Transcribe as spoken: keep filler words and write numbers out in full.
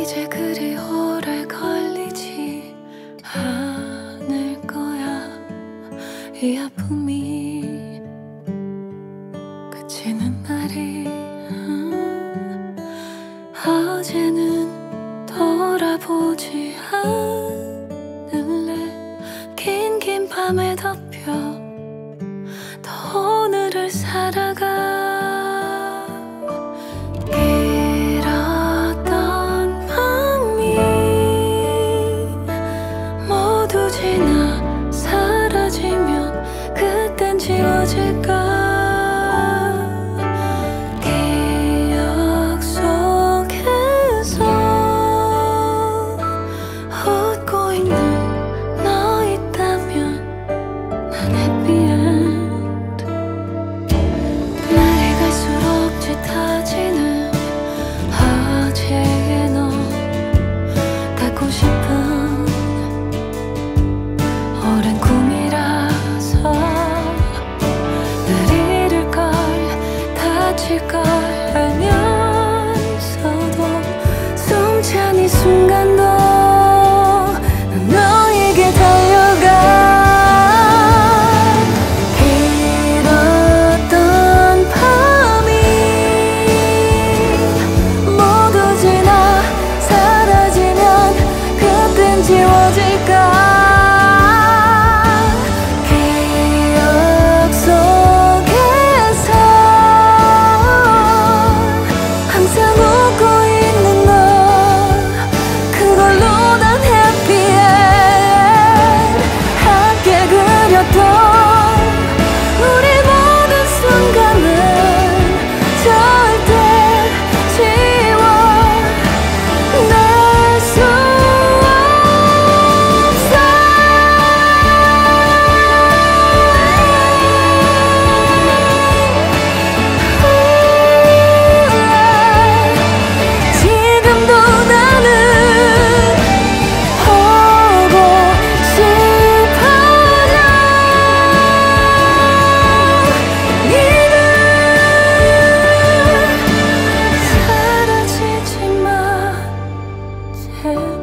이제 그리 오래 걸리지 않을 거야. 이 아픔이 그치는 날이 음 어제는 돌아보지 않을래. 긴긴 밤에 덮여 더 오늘을 살아가. Hey.